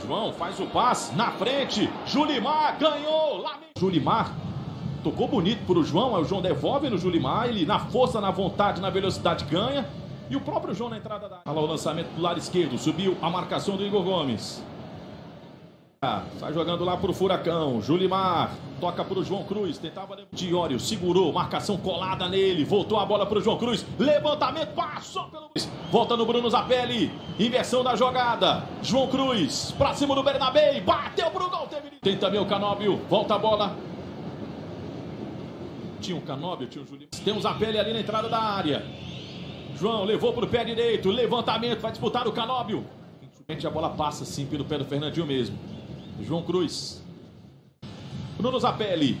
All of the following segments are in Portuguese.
João faz o passe na frente. Julimar ganhou. Lá... Julimar tocou bonito para o João. Aí o João devolve no Julimar. Ele na força, na vontade, na velocidade ganha. E o próprio João na entrada da... Olha lá o lançamento do lado esquerdo. Subiu a marcação do Igor Gomes. Sai jogando lá pro Furacão. Julimar toca pro João Cruz. Tentava... Deório segurou. Marcação colada nele. Voltou a bola pro João Cruz. Levantamento. Passou pelo... Volta no Bruno Zappelli. Inversão da jogada. João Cruz pra cima do Bernabéi. Bateu pro gol. Tem também o Canóbio. Volta a bola. Tinha o Canóbio, tinha o Júlio. Tem o Zappelli ali na entrada da área. João levou pro pé direito. Levantamento. Vai disputar o Canóbio. A bola passa sim pelo pé do Fernandinho mesmo. João Cruz, Bruno Zappelli,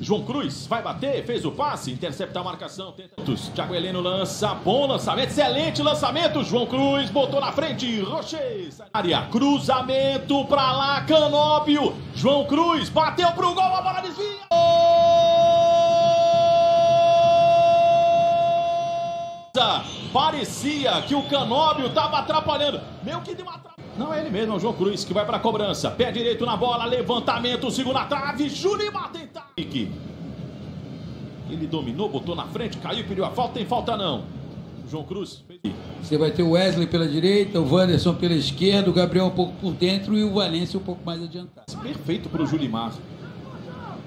João Cruz vai bater, fez o passe, intercepta a marcação, tenta... Thiago Heleno lança, bom lançamento, excelente lançamento, João Cruz botou na frente, Roche, área, cruzamento pra lá, Canóbio, João Cruz bateu pro gol, a bola desvia, parecia que o Canóbio tava atrapalhando, meio que deu uma atrapalhada. Não, é ele mesmo, é o João Cruz que vai pra cobrança. Pé direito na bola, levantamento, segunda trave, Julimar tentar. Ele dominou, botou na frente, caiu, pediu a falta, tem falta não. O João Cruz fez. Você vai ter o Wesley pela direita, o Wanderson pela esquerda, o Gabriel um pouco por dentro e o Valência um pouco mais adiantado. Perfeito pro Julimar.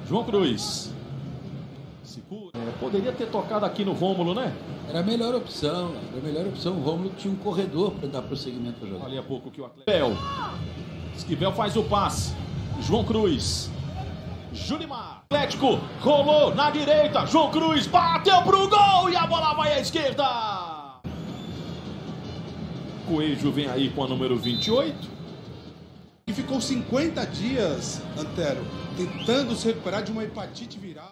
João Cruz. Segura. Poderia ter tocado aqui no Rômulo, né? Era a melhor opção, o Rômulo tinha um corredor para dar prosseguimento ao jogo. Ali há pouco que o Atlético... Esquivel faz o passe, João Cruz, Julimar, Atlético, rolou na direita, João Cruz bateu pro gol e a bola vai à esquerda. Coelho vem aí com a número 28. E ficou 50 dias, Antero, tentando se recuperar de uma hepatite viral.